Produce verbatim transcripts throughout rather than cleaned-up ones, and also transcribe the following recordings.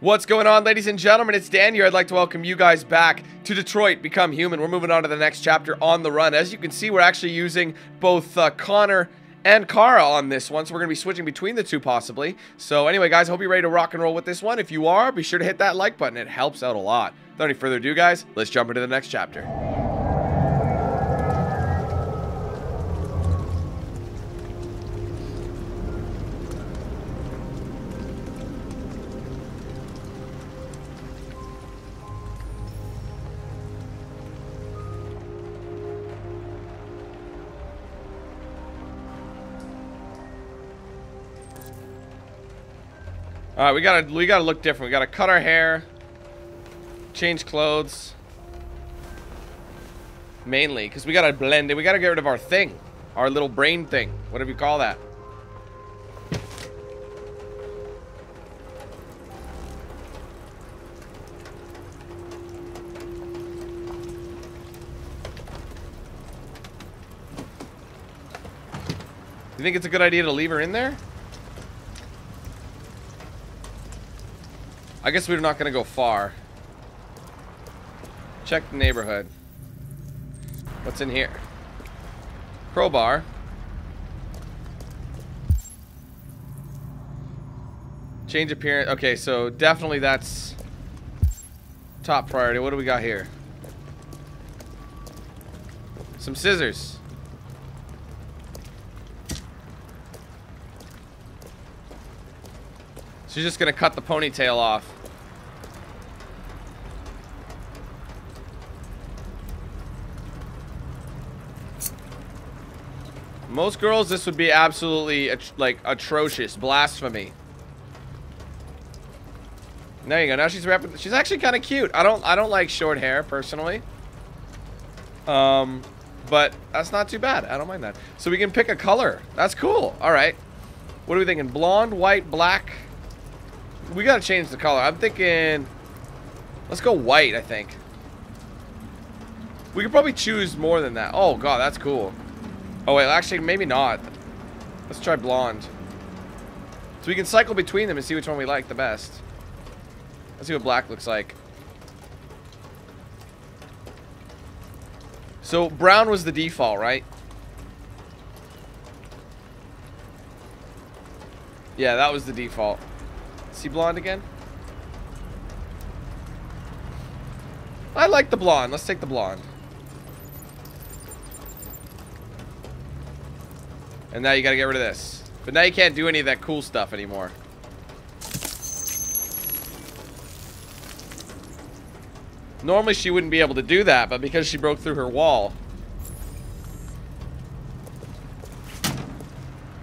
What's going on, ladies and gentlemen? It's Dan here. I'd like to welcome you guys back to Detroit Become Human. We're moving on to the next chapter, On the Run. As you can see, we're actually using both uh, Connor and Kara on this one, so we're going to be switching between the two possibly. So anyway, guys, hope you're ready to rock and roll with this one. If you are, be sure to hit that like button. It helps out a lot. Without any further ado, guys, let's jump into the next chapter. All right, we gotta we gotta look different. We gotta cut our hair, change clothes, mainly, because we gotta blend in. We gotta get rid of our thing, our little brain thing, whatever you call that. You think it's a good idea to leave her in there? I guess we're not gonna go far. Check the neighborhood. What's in here? Crowbar. Change appearance. Okay, so definitely that's top priority. What do we got here? Some scissors. She's just gonna cut the ponytail off. Most girls, this would be absolutely, like, atrocious. Blasphemy. There you go. Now she's wrapping... She's actually kind of cute. I don't, I don't like short hair, personally. Um, but that's not too bad. I don't mind that. So we can pick a color. That's cool. All right. What are we thinking? Blonde, white, black? We got to change the color. I'm thinking... Let's go white, I think. We could probably choose more than that. Oh, God, that's cool. Oh wait, actually maybe not. Let's try blonde. So we can cycle between them and see which one we like the best. Let's see what black looks like. So brown was the default, right? Yeah, that was the default. See blonde again? I like the blonde. Let's take the blonde. And now you gotta get rid of this. But now you can't do any of that cool stuff anymore. Normally she wouldn't be able to do that, but because she broke through her wall.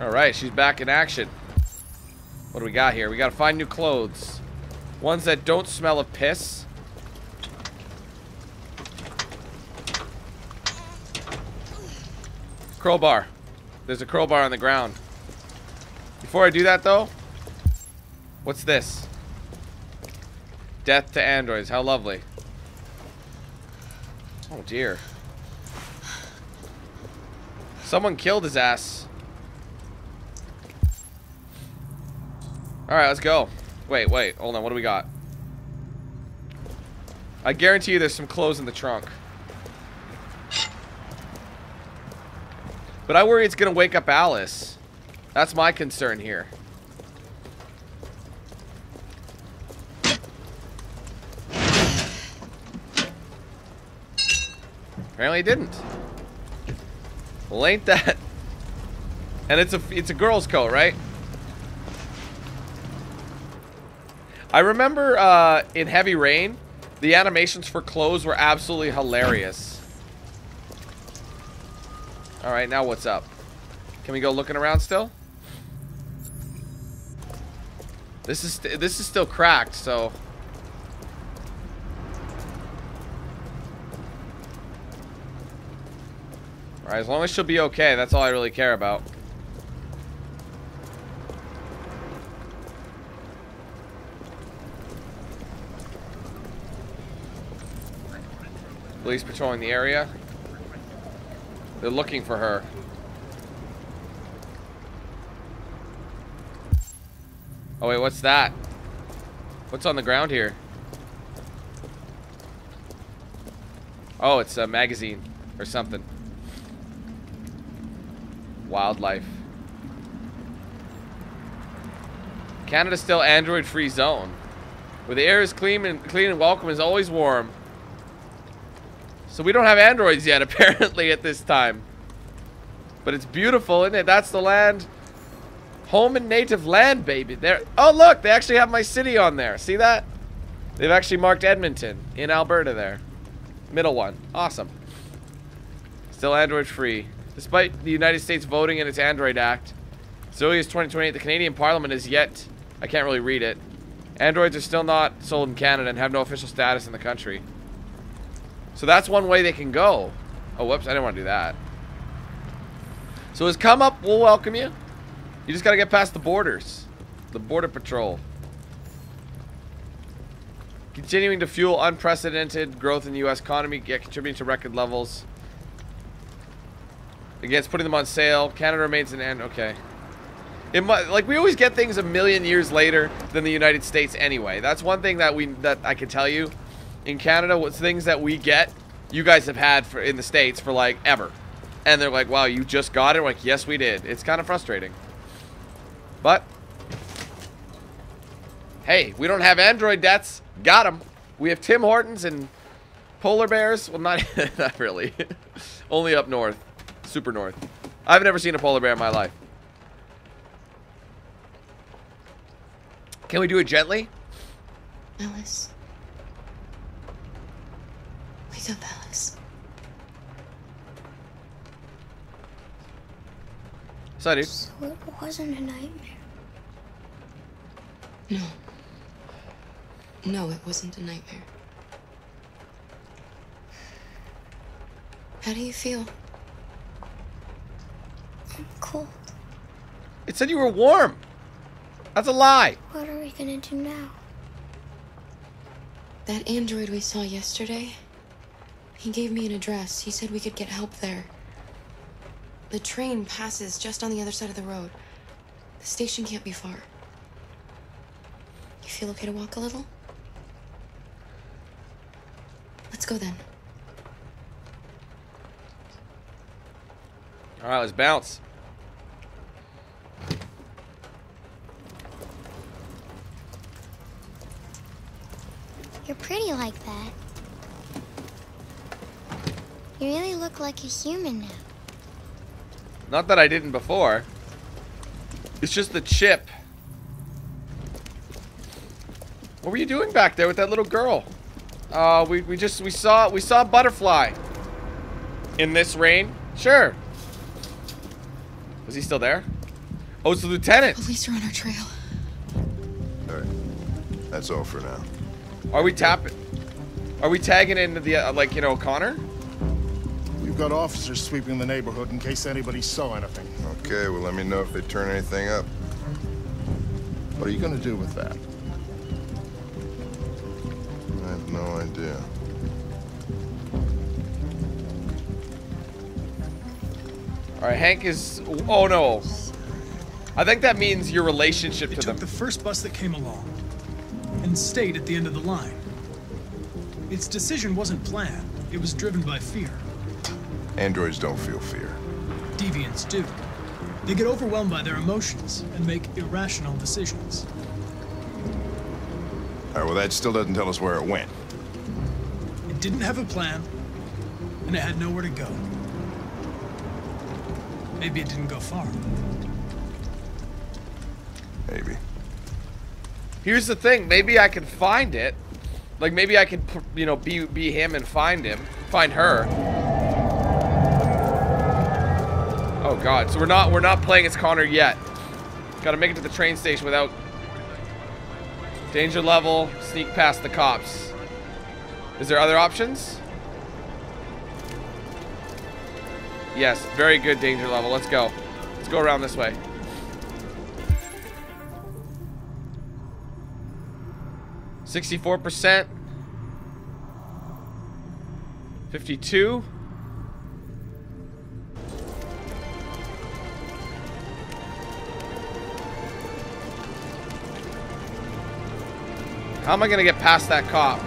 Alright, she's back in action. What do we got here? We gotta find new clothes. Ones that don't smell of piss. Crowbar. There's a crowbar on the ground. Before I do that, though, what's this? Death to androids. How lovely. Oh, dear. Someone killed his ass. All right, let's go. Wait, wait. Hold on. What do we got? I guarantee you there's some clothes in the trunk. But I worry it's going to wake up Alice. That's my concern here. Apparently it didn't. Well, ain't that... And it's a, it's a girl's coat, right? I remember uh, in Heavy Rain, the animations for clothes were absolutely hilarious. All right, now what's up? Can we go looking around still? This is st this is still cracked, so all right, as long as she'll be okay, that's all I really care about. Police patrolling the area. They're looking for her. Oh wait, what's that? What's on the ground here? Oh, it's a magazine or something. Wildlife. Canada's still Android-free zone, where the air is clean and clean and welcome is always warm. So we don't have androids yet, apparently, at this time. But it's beautiful, isn't it? That's the land. Home and native land, baby. There. Oh, look, they actually have my city on there. See that? They've actually marked Edmonton in Alberta there. Middle one. Awesome. Still Android free. Despite the United States voting in its Android Act, as early as twenty twenty-eight, the Canadian Parliament is yet... I can't really read it. Androids are still not sold in Canada and have no official status in the country. So that's one way they can go. Oh, whoops. I didn't want to do that. So as come up, we'll welcome you. You just got to get past the borders. The border patrol. Continuing to fuel unprecedented growth in the U S economy, yet contributing to record levels. Again, it's putting them on sale. Canada remains an end. Okay. It might, like, we always get things a million years later than the United States anyway. That's one thing that we that I can tell you. In Canada, what's things that we get, you guys have had for in the States for, like, ever. And they're like, wow, you just got it? We're like, yes, we did. It's kind of frustrating. But, hey, we don't have Android debts. Got them. We have Tim Hortons and polar bears. Well, not, not really. Only up north. Super north. I've never seen a polar bear in my life. Can we do it gently? Alice. Wake up, Alice. Sorry, dude. So it wasn't a nightmare. No. No, it wasn't a nightmare. How do you feel? I'm cold. It said you were warm. That's a lie. What are we gonna do now? That android we saw yesterday, he gave me an address. He said we could get help there. The train passes just on the other side of the road. The station can't be far. You feel okay to walk a little? Let's go then. All right, let's bounce. You're pretty like that. You really look like a human now. Not that I didn't before. It's just the chip. What were you doing back there with that little girl? Uh, we, we just, we saw, we saw a butterfly. In this rain? Sure. Was he still there? Oh, it's the lieutenant. Police are on our trail. All right. That's all for now. Are we tapping? Are we tagging into the, uh, like, you know, Connor? We've got officers sweeping the neighborhood in case anybody saw anything. Okay, well, let me know if they turn anything up. What are you going to do with that? I have no idea. All right, Hank is... Oh, no. I think that means your relationship to them. It took the first bus that came along and stayed at the end of the line. Its decision wasn't planned. It was driven by fear. Androids don't feel fear. Deviants do. They get overwhelmed by their emotions and make irrational decisions. All right, well, that still doesn't tell us where it went. It didn't have a plan, and it had nowhere to go. Maybe it didn't go far. Maybe. Here's the thing. Maybe I can find it. Like, maybe I can, you know, be, be him and find him. Find her. Oh god, so we're not we're not playing as Connor yet. Gotta make it to the train station without danger level, sneak past the cops. Is there other options? Yes, very good danger level. Let's go. Let's go around this way. sixty-four percent. fifty-two. How am I gonna get past that cop?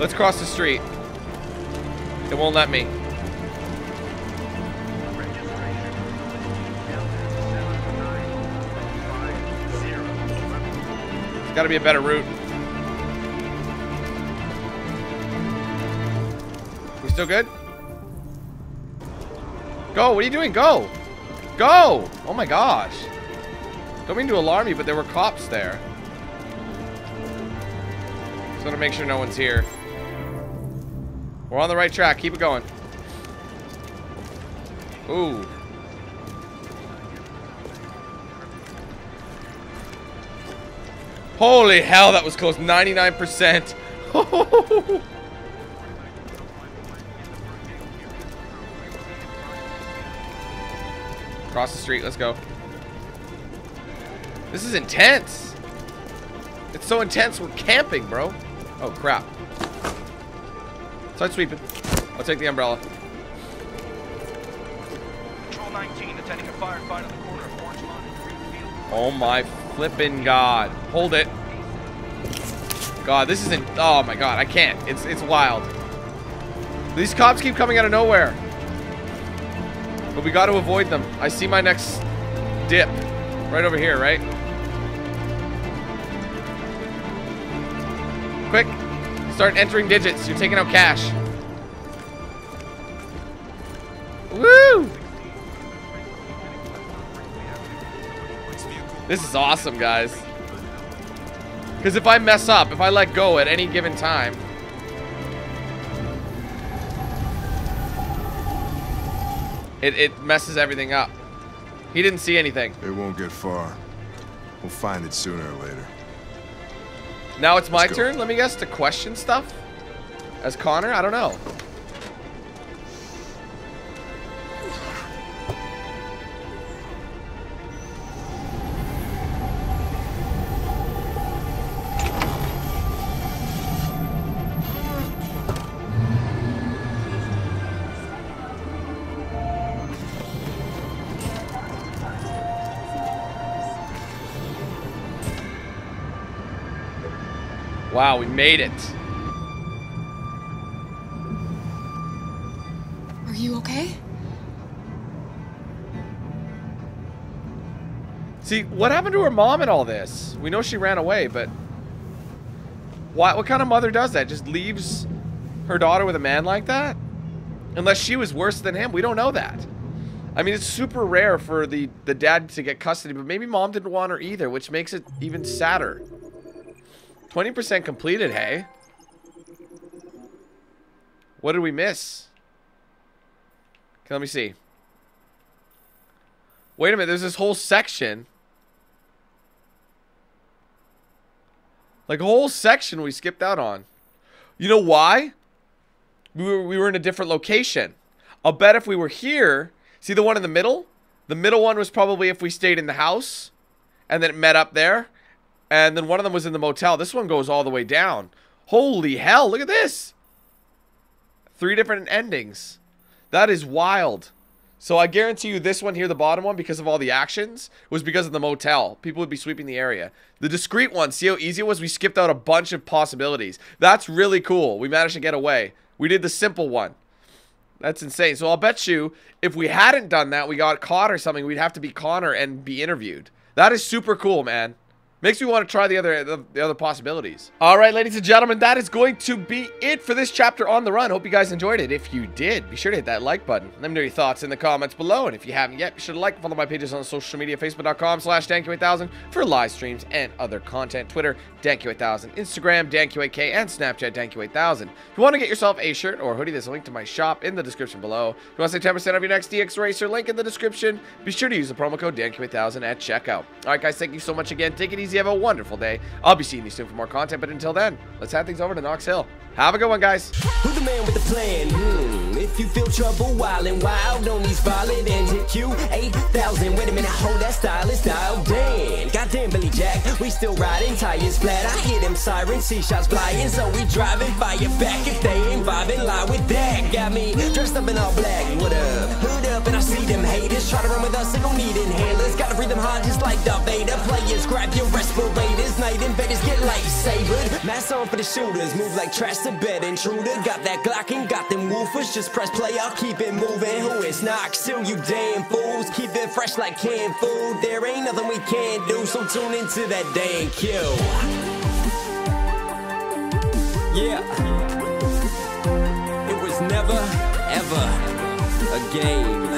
Let's cross the street. It won't let me. There's gotta be a better route. We still good? Go, what are you doing? Go! Go! Oh my gosh. Don't mean to alarm you, but there were cops there. Just want to make sure no one's here. We're on the right track. Keep it going. Ooh. Holy hell, that was close. ninety-nine percent. Cross the street. Let's go. This is intense. It's so intense. We're camping, bro. Oh, crap. Start sweeping. I'll take the umbrella. Patrol nineteen attending a firefight on the corner of Orange Line and Green Field. Oh, my flippin' God. Hold it. God, this isn't... Oh, my God. I can't. It's, it's wild. These cops keep coming out of nowhere. But we got to avoid them. I see my next dip. Right over here, right? Quick. Start entering digits. You're taking out cash. Woo! This is awesome, guys. Because if I mess up, if I let go at any given time... It, it messes everything up. He didn't see anything. They won't get far. We'll find it sooner or later. Now it's my turn, let me guess, to question stuff? As Connor? I don't know. Wow, we made it. Are you okay? See, what happened to her mom in all this? We know she ran away, but... Why, what kind of mother does that? Just leaves her daughter with a man like that? Unless she was worse than him. We don't know that. I mean, it's super rare for the, the dad to get custody, but maybe mom didn't want her either, which makes it even sadder. twenty percent completed, hey? What did we miss? Okay, let me see. Wait a minute, there's this whole section. Like a whole section we skipped out on. You know why? We were, we were in a different location. I'll bet if we were here... See the one in the middle? The middle one was probably if we stayed in the house. And then it met up there. And then one of them was in the motel. This one goes all the way down. Holy hell, look at this. Three different endings. That is wild. So I guarantee you this one here, the bottom one, because of all the actions, was because of the motel. People would be sweeping the area. The discreet one, see how easy it was? We skipped out a bunch of possibilities. That's really cool. We managed to get away. We did the simple one. That's insane. So I'll bet you if we hadn't done that, we got caught or something, we'd have to be Connor and be interviewed. That is super cool, man. Makes me want to try the other the, the other possibilities. All right, ladies and gentlemen, that is going to be it for this chapter on the run. Hope you guys enjoyed it. If you did, be sure to hit that like button. Let me know your thoughts in the comments below. And if you haven't yet, be sure to like and follow my pages on social media, facebook dot com slash Dan Q eight thousand for live streams and other content. Twitter, Dan Q eight thousand, Instagram, Dan Q eight K, and Snapchat, Dan Q eight thousand. If you want to get yourself a shirt or hoodie, there's a link to my shop in the description below. If you want to save ten percent of your next D X Racer, link in the description. Be sure to use the promo code Dan Q eight thousand at checkout. All right, guys, thank you so much again. Take it easy. You have a wonderful day. I'll be seeing you soon for more content, but until then, let's hand things over to Knox Hill. Have a good one, guys. Who's the man with the plan? Hmm. If you feel trouble, wild and wild, no need violent and D Q eight thousand. Wait a minute, hold that style is dialed in. Goddamn Billy Jack, we still riding, tires flat. I hear them sirens, see shots flying, so we driving fire back. If they ain't vibing, lie with that. Got me dressed up in all black. What up? Hood up, and I see them haters try to run with us. They gon' need inhalers. Gotta breathe them hard just like Darth Vader. Players, grab your respirators. Night invaders get lightsabered. Mask on for the shooters, move like trash to bed intruder. Got that Glock and got them woofers. Just press play, I'll keep it moving. Who is Knox? Who you damn fools? Keep it fresh like canned food. There ain't nothing we can do, so tune into that DanQ. Yeah. It was never, ever a game.